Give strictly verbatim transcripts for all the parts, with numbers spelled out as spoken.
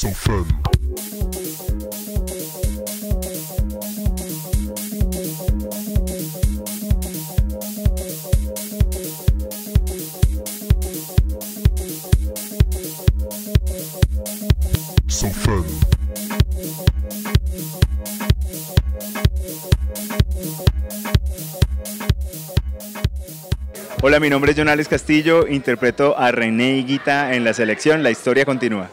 so fun. So fun. Hola, mi nombre es Jonales Castillo, interpreto a René Higuita en La Selección La Historia Continúa.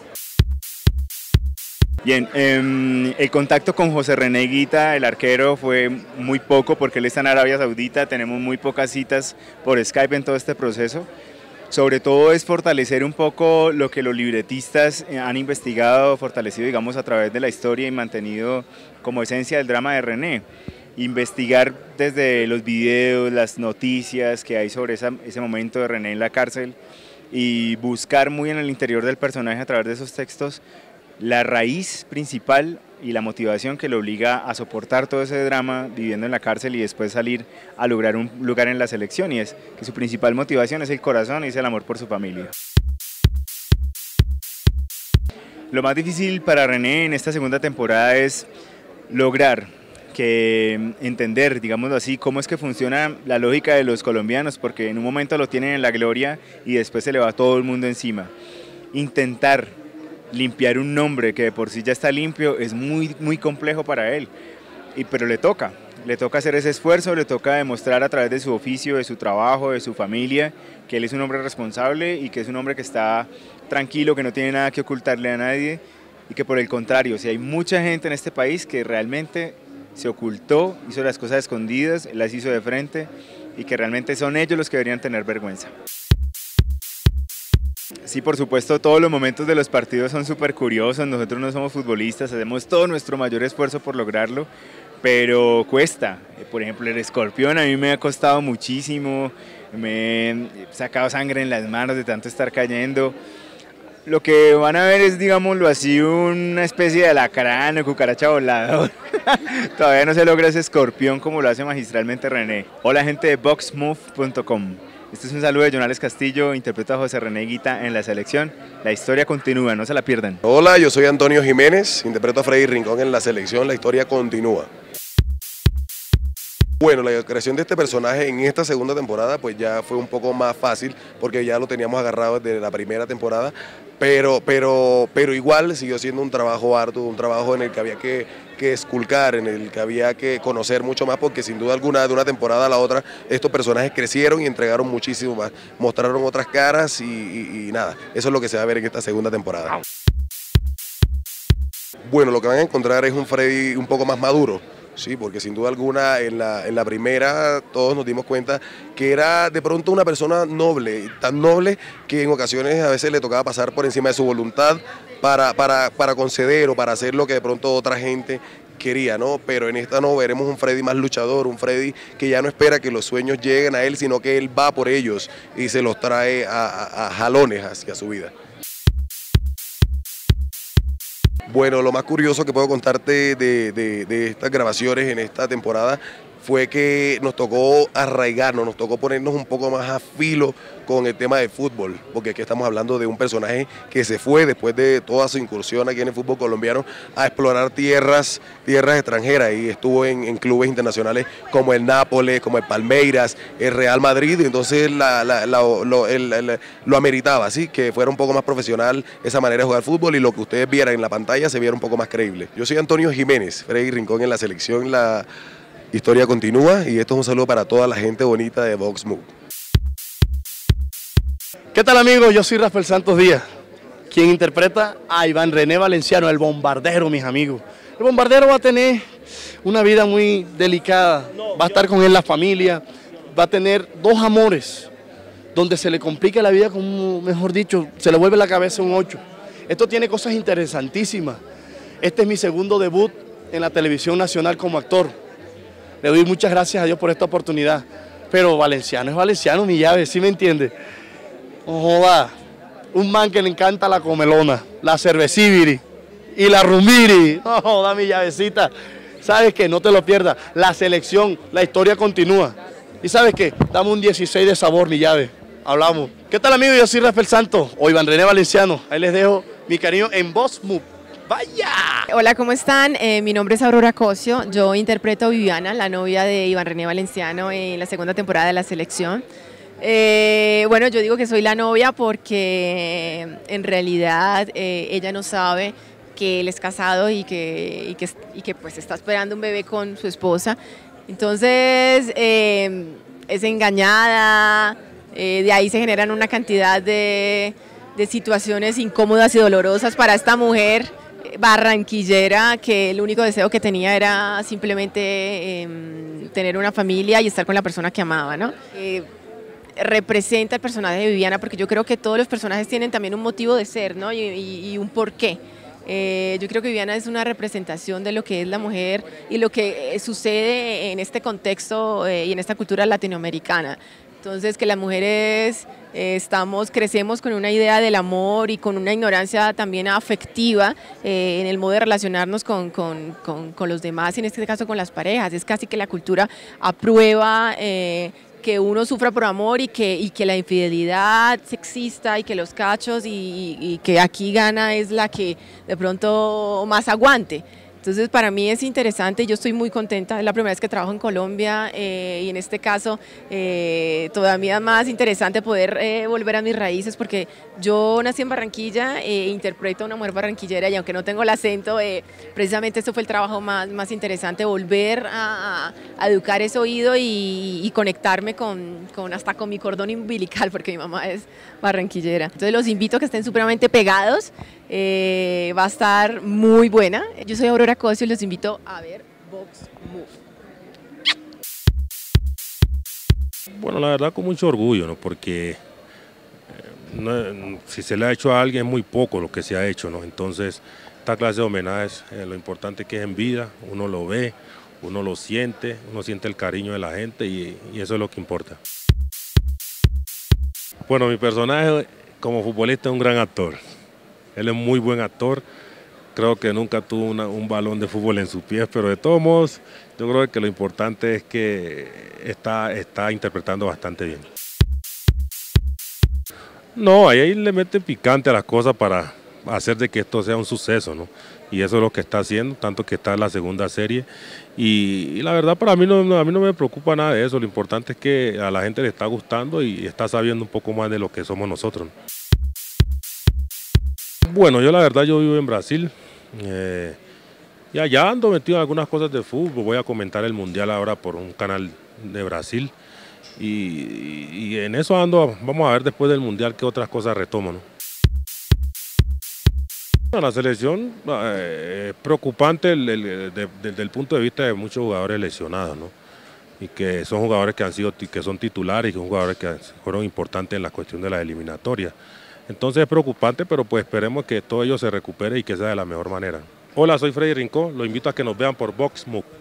Bien, eh, el contacto con José René Higuita, el arquero, fue muy poco porque él está en Arabia Saudita, tenemos muy pocas citas por Skype en todo este proceso. Sobre todo es fortalecer un poco lo que los libretistas han investigado, fortalecido digamos a través de la historia y mantenido como esencia del drama de René. Investigar desde los videos, las noticias que hay sobre esa, ese momento de René en la cárcel y buscar muy en el interior del personaje a través de esos textos la raíz principal y la motivación que lo obliga a soportar todo ese drama viviendo en la cárcel y después salir a lograr un lugar en la selección, y es que su principal motivación es el corazón y es el amor por su familia. Lo más difícil para René en esta segunda temporada es lograr que entender, digámoslo así, cómo es que funciona la lógica de los colombianos, porque en un momento lo tienen en la gloria y después se le va todo el mundo encima. Intentar limpiar un nombre que de por sí ya está limpio es muy, muy complejo para él, y, pero le toca, le toca hacer ese esfuerzo, le toca demostrar a través de su oficio, de su trabajo, de su familia, que él es un hombre responsable y que es un hombre que está tranquilo, que no tiene nada que ocultarle a nadie, y que por el contrario, si hay mucha gente en este país que realmente se ocultó, hizo las cosas escondidas, las hizo de frente, y que realmente son ellos los que deberían tener vergüenza. Sí, por supuesto, todos los momentos de los partidos son súper curiosos, nosotros no somos futbolistas, hacemos todo nuestro mayor esfuerzo por lograrlo, pero cuesta. Por ejemplo, el escorpión a mí me ha costado muchísimo, me he sacado sangre en las manos de tanto estar cayendo. Lo que van a ver es, digámoslo así, una especie de alacrán o cucaracha volador. Todavía no se logra ese escorpión como lo hace magistralmente René. Hola gente de box mov punto com. Este es un saludo de Jonales Castillo, interpreto a José René Higuita en La Selección. La historia continúa, no se la pierdan. Hola, yo soy Antonio Jiménez, interpreto a Freddy Rincón en La Selección, la historia continúa. Bueno, la creación de este personaje en esta segunda temporada pues ya fue un poco más fácil porque ya lo teníamos agarrado desde la primera temporada, pero, pero, pero igual siguió siendo un trabajo arduo, un trabajo en el que había que, que esculcar, en el que había que conocer mucho más, porque sin duda alguna de una temporada a la otra estos personajes crecieron y entregaron muchísimo más, mostraron otras caras y, y, y nada, eso es lo que se va a ver en esta segunda temporada. Bueno, lo que van a encontrar es un Freddy un poco más maduro. Sí, porque sin duda alguna en la, en la primera todos nos dimos cuenta que era de pronto una persona noble, tan noble que en ocasiones a veces le tocaba pasar por encima de su voluntad para, para, para conceder o para hacer lo que de pronto otra gente quería, ¿no? Pero en esta no, veremos un Freddy más luchador, un Freddy que ya no espera que los sueños lleguen a él, sino que él va por ellos y se los trae a, a, a jalones hacia su vida. Bueno, lo más curioso que puedo contarte de, de, de estas grabaciones en esta temporada fue que nos tocó arraigarnos, nos tocó ponernos un poco más a filo con el tema del fútbol, porque aquí estamos hablando de un personaje que se fue después de toda su incursión aquí en el fútbol colombiano a explorar tierras, tierras extranjeras, y estuvo en, en clubes internacionales como el Nápoles, como el Palmeiras, el Real Madrid, y entonces la, la, la, lo, el, el, lo ameritaba, así que fuera un poco más profesional esa manera de jugar fútbol, y lo que ustedes vieran en la pantalla se viera un poco más creíble. Yo soy Antonio Jiménez, Freddy Rincón en La Selección, la historia continúa, y esto es un saludo para toda la gente bonita de BoxMov. ¿Qué tal amigos? Yo soy Rafael Santos Díaz, quien interpreta a Iván René Valenciano, el bombardero, mis amigos. El bombardero va a tener una vida muy delicada, va a estar con él la familia, va a tener dos amores, donde se le complica la vida, como mejor dicho, se le vuelve la cabeza un ocho. Esto tiene cosas interesantísimas. Este es mi segundo debut en la televisión nacional como actor. Le doy muchas gracias a Dios por esta oportunidad. Pero Valenciano es Valenciano, mi llave, ¿sí me entiende? No joda, un man que le encanta la comelona, la cervecibiri y la rumiri. No joda, mi llavecita. ¿Sabes qué? No te lo pierdas. La Selección, la historia continúa. ¿Y sabes qué? Dame un dieciséis de sabor, mi llave. Hablamos. ¿Qué tal, amigos? Yo soy Rafael Santos o Iván René Valenciano. Ahí les dejo mi cariño en BoxMov. ¡Vaya! Hola, ¿cómo están? Eh, mi nombre es Aurora Cosio, yo interpreto a Viviana, la novia de Iván René Valenciano en la segunda temporada de La Selección. Eh, bueno, yo digo que soy la novia porque en realidad eh, ella no sabe que él es casado y que, y que, y que pues está esperando un bebé con su esposa. Entonces eh, es engañada, eh, de ahí se generan una cantidad de, de situaciones incómodas y dolorosas para esta mujer barranquillera, que el único deseo que tenía era simplemente eh, tener una familia y estar con la persona que amaba, ¿no? Eh, representa el personaje de Viviana, porque yo creo que todos los personajes tienen también un motivo de ser, ¿no? y, y, y un porqué. Eh, yo creo que Viviana es una representación de lo que es la mujer y lo que eh, sucede en este contexto eh, y en esta cultura latinoamericana. Entonces, que las mujeres eh, estamos, crecemos con una idea del amor y con una ignorancia también afectiva eh, en el modo de relacionarnos con, con, con, con los demás, y en este caso con las parejas. Es casi que la cultura aprueba eh, que uno sufra por amor y que, y que la infidelidad exista y que los cachos y, y, y que aquí gana es la que de pronto más aguante. Entonces, para mí es interesante, yo estoy muy contenta, es la primera vez que trabajo en Colombia eh, y en este caso eh, todavía más interesante poder eh, volver a mis raíces, porque yo nací en Barranquilla e eh, interpreto a una mujer barranquillera, y aunque no tengo el acento, eh, precisamente esto fue el trabajo más, más interesante, volver a, a educar ese oído y, y conectarme con, con hasta con mi cordón umbilical, porque mi mamá es barranquillera. Entonces los invito a que estén supremamente pegados, eh, va a estar muy buena. Yo soy Aurora Cosio y los invito a ver BoxMov. Bueno, la verdad con mucho orgullo, ¿no? Porque eh, no, si se le ha hecho a alguien, muy poco lo que se ha hecho, ¿no? Entonces, esta clase de homenajes, eh, lo importante que es en vida, uno lo ve, uno lo siente, uno siente el cariño de la gente y, y eso es lo que importa. Bueno, mi personaje como futbolista es un gran actor, él es muy buen actor. Creo que nunca tuvo una, un balón de fútbol en sus pies, pero de todos modos, yo creo que lo importante es que está, está interpretando bastante bien. No, ahí le mete picante a las cosas para hacer de que esto sea un suceso, ¿no? Y eso es lo que está haciendo, tanto que está en la segunda serie. Y, y la verdad, para mí no, no, a mí no me preocupa nada de eso, lo importante es que a la gente le está gustando y está sabiendo un poco más de lo que somos nosotros, ¿no? Bueno, yo la verdad yo vivo en Brasil, eh, y allá ando metido en algunas cosas de fútbol, voy a comentar el Mundial ahora por un canal de Brasil, y, y, y en eso ando, vamos a ver después del Mundial qué otras cosas retomo, ¿no? Bueno, la selección eh, es preocupante el, el, el, de, desde el punto de vista de muchos jugadores lesionados, ¿no? Y que son jugadores que han sido, que son titulares y que son jugadores que fueron importantes en la cuestión de las eliminatorias. Entonces es preocupante, pero pues esperemos que todo ello se recupere y que sea de la mejor manera. Hola, soy Freddy Rincón, los invito a que nos vean por BoxMov punto com.